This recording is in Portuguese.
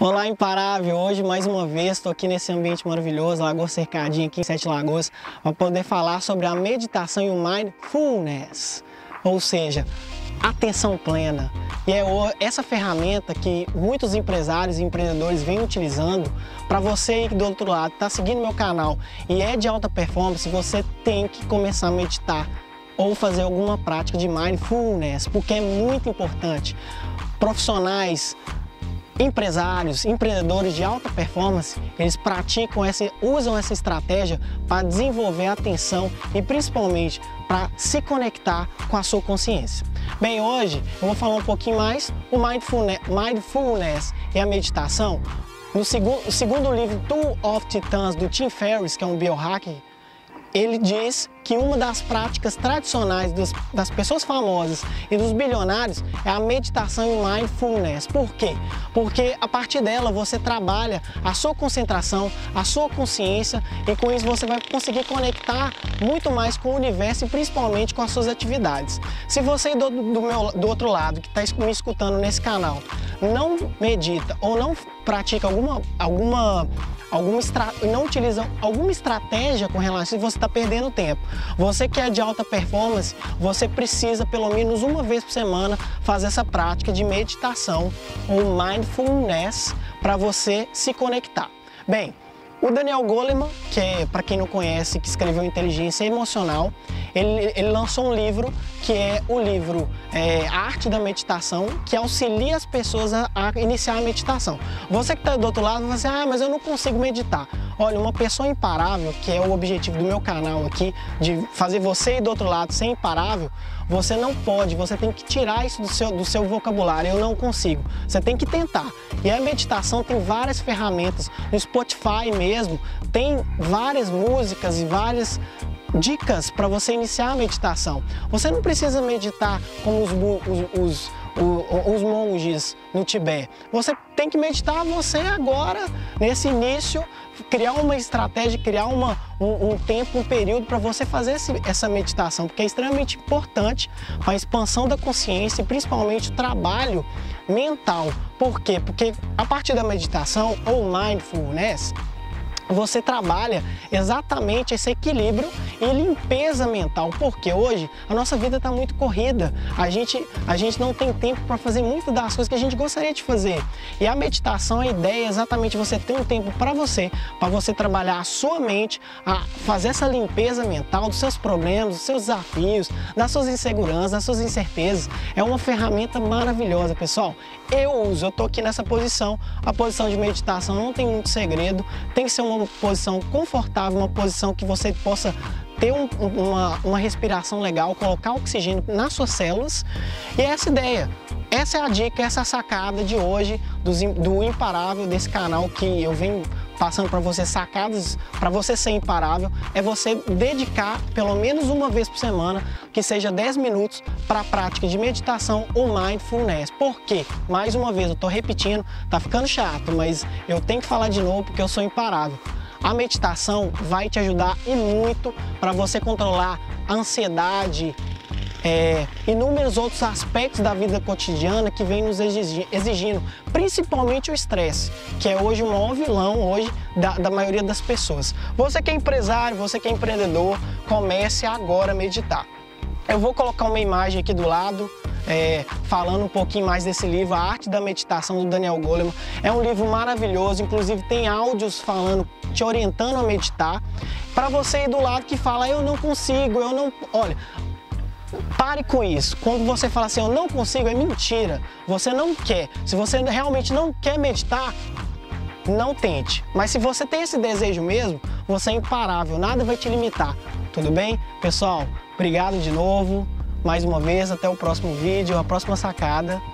Olá, imparável! Hoje, mais uma vez, estou aqui nesse ambiente maravilhoso, Lagoa Cercadinha, aqui em Sete Lagoas, para poder falar sobre a meditação e o Mindfulness, ou seja, atenção plena. E é essa ferramenta que muitos empresários e empreendedores vêm utilizando. Para você que do outro lado está seguindo meu canal e é de alta performance, você tem que começar a meditar ou fazer alguma prática de Mindfulness, porque é muito importante. Profissionais, empresários, empreendedores de alta performance, eles praticam usam essa estratégia para desenvolver a atenção e principalmente para se conectar com a sua consciência. Bem, hoje eu vou falar um pouquinho mais o Mindfulness e a meditação. No segundo livro Tools of Titans, do Tim Ferriss, que é um biohacking, ele diz que uma das práticas tradicionais das pessoas famosas e dos bilionários é a meditação e o Mindfulness. Por quê? Porque a partir dela você trabalha a sua concentração, a sua consciência, e com isso você vai conseguir conectar muito mais com o universo e principalmente com as suas atividades. Se você do outro lado, que está me escutando nesse canal, não medita ou não pratica não utiliza alguma estratégia com relação, você está perdendo tempo. Você que é de alta performance, você precisa pelo menos uma vez por semana fazer essa prática de meditação ou Mindfulness para você se conectar. Bem, o Daniel Goleman, que é, para quem não conhece, que escreveu Inteligência Emocional, ele lançou um livro que é o livro A Arte da Meditação, que auxilia as pessoas a iniciar a meditação. Você que está do outro lado vai dizer, ah, mas eu não consigo meditar. Olha, uma pessoa imparável, que é o objetivo do meu canal aqui, de fazer você do outro lado ser imparável, você não pode, você tem que tirar isso do seu vocabulário, eu não consigo. Você tem que tentar. E a meditação tem várias ferramentas, no Spotify mesmo, tem várias músicas e várias dicas para você iniciar a meditação. Você não precisa meditar como os monges no Tibete. Você tem que meditar você agora, nesse início, criar uma estratégia, criar um tempo, um período para você fazer essa meditação, porque é extremamente importante para a expansão da consciência e principalmente o trabalho mental. Por quê? Porque a partir da meditação ou Mindfulness, você trabalha exatamente esse equilíbrio e limpeza mental, porque hoje a nossa vida está muito corrida, a gente não tem tempo para fazer muitas das coisas que a gente gostaria de fazer. E a meditação, a ideia é exatamente você ter um tempo para você trabalhar a sua mente, a fazer essa limpeza mental dos seus problemas, dos seus desafios, das suas inseguranças, das suas incertezas. É uma ferramenta maravilhosa, pessoal. Eu estou aqui nessa posição, a posição de meditação não tem muito segredo, tem que ser uma posição confortável, uma posição que você possa ter uma respiração legal, colocar oxigênio nas suas células. E essa ideia, essa é a dica, essa é a sacada de hoje do imparável desse canal, que eu venho passando para você sacadas para você ser imparável, é você dedicar pelo menos uma vez por semana, que seja 10 minutos, para a prática de meditação ou Mindfulness. Por quê? Mais uma vez, eu estou repetindo, tá ficando chato, mas eu tenho que falar de novo porque eu sou imparável. A meditação vai te ajudar e muito para você controlar a ansiedade, inúmeros outros aspectos da vida cotidiana que vem nos exigindo, principalmente o estresse, que é hoje o maior vilão hoje da maioria das pessoas. Você que é empresário, você que é empreendedor, comece agora a meditar. Eu vou colocar uma imagem aqui do lado, falando um pouquinho mais desse livro, A Arte da Meditação, do Daniel Goleman. É um livro maravilhoso, inclusive tem áudios falando, te orientando a meditar. Para você aí do lado que fala, eu não consigo, eu não... Olha, pare com isso. Quando você fala assim, eu não consigo, é mentira. Você não quer. Se você realmente não quer meditar, não tente. Mas se você tem esse desejo mesmo, você é imparável, nada vai te limitar. Tudo bem? Pessoal, obrigado de novo. Mais uma vez, até o próximo vídeo, a próxima sacada.